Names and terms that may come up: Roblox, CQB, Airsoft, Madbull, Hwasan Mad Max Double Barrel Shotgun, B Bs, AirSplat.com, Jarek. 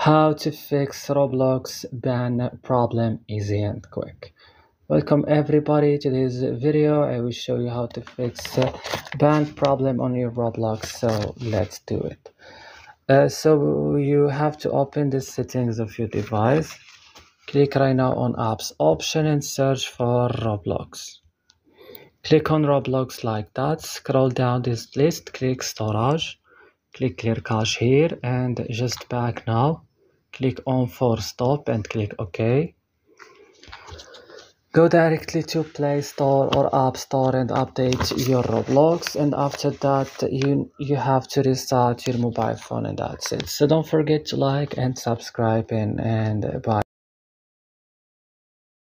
How to fix Roblox ban problem easy and quick. Welcome everybody to this video. I will show you how to fix ban problem on your Roblox. So let's do it. So you have to open the settings of your device. Click right now on apps option and search for Roblox. Click on Roblox like that. Scroll down this list. Click storage. Click clear cache here and just back now. Click on force stop and click OK. Go directly to Play Store or App Store and update your Roblox, and after that you have to restart your mobile phone, and that's it. So don't forget to like and subscribe and bye.